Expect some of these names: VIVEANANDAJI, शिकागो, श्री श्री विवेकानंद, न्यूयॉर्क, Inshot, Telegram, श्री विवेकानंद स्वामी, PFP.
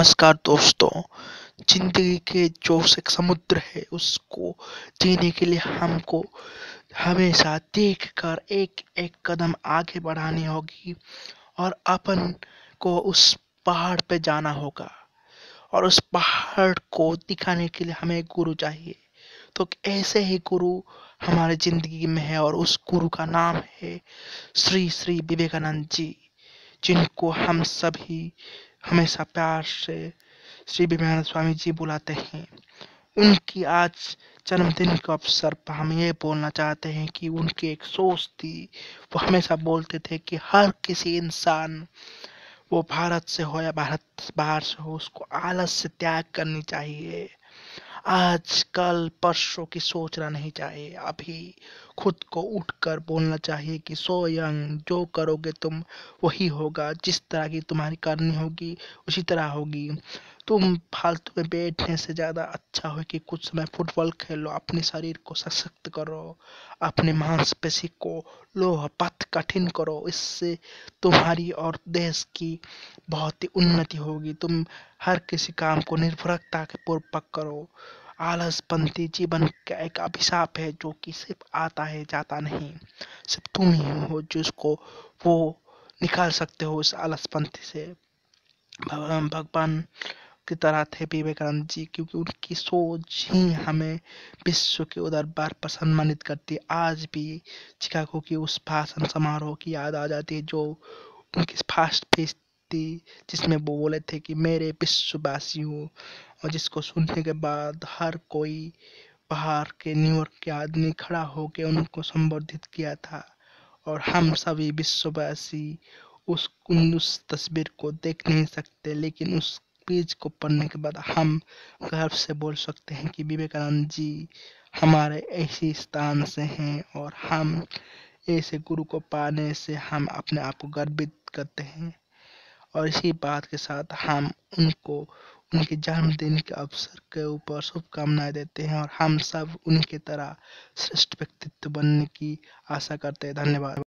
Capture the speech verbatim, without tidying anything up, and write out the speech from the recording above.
नमस्कार दोस्तों, जिंदगी के जो एक समुद्र है उसको जीने के लिए हमको हमेशा देखकर एक एक कदम आगे बढ़ानी होगी और अपन को उस पहाड़ पे जाना होगा और उस पहाड़ को दिखाने के लिए हमें गुरु चाहिए। तो ऐसे ही गुरु हमारे जिंदगी में है और उस गुरु का नाम है श्री श्री विवेकानंद जी, जिनको हम सभी हमेशा प्यार से श्री विवेकानंद स्वामी जी बुलाते हैं। उनकी आज जन्मदिन के अवसर पर हम ये बोलना चाहते हैं कि उनकी एक सोच थी, वो हमेशा बोलते थे कि हर किसी इंसान, वो भारत से हो या भारत बाहर से हो, उसको आलस से त्याग करनी चाहिए। आज कल परसों की सोचना नहीं चाहिए, अभी खुद को उठकर बोलना चाहिए कि सो यंग, जो करोगे तुम वही होगा, जिस तरह की तुम्हारी करनी होगी उसी तरह होगी। तुम फालतू में बैठने से ज़्यादा अच्छा हो कि कुछ समय फुटबॉल खेलो, अपने शरीर को सशक्त करो, अपने मांसपेशी को लोह पथ कठिन करो। इससे तुम्हारी और देश की बहुत ही उन्नति होगी। तुम हर किसी काम को निर्भरता के पूर्वक करो। आलसपंथी जीवन का एक अभिशाप है जो कि सिर्फ आता है जाता नहीं। सिर्फ तुम ही हो जिसको वो निकाल सकते हो इस आलसपंथी से। भगवान की तरह थे विवेकानंद जी, क्योंकि उनकी सोच ही हमें विश्व के दरबार पर सम्मानित करती है। आज भी शिकागो की उस भाषण समारोह की याद आ जाती है जो उनकी फास्ट पेस थी, जिसमें वो बोले थे कि मेरे विश्ववासियों, और जिसको सुनने के बाद हर कोई बाहर के न्यूयॉर्क के आदमी खड़ा होकर उनको संबोधित किया था। और हम सभी विश्ववासी उस उस तस्वीर को देख नहीं सकते, लेकिन उस पेज को पढ़ने के बाद हम गर्व से बोल सकते हैं कि विवेकानंद जी हमारे ऐसे स्थान से हैं और हम ऐसे गुरु को पाने से हम अपने आप को गर्वित करते हैं। और इसी बात के साथ हम उनको उनके जन्मदिन के अवसर के ऊपर शुभकामनाएं देते हैं और हम सब उनकी तरह श्रेष्ठ व्यक्तित्व बनने की आशा करते हैं। धन्यवाद।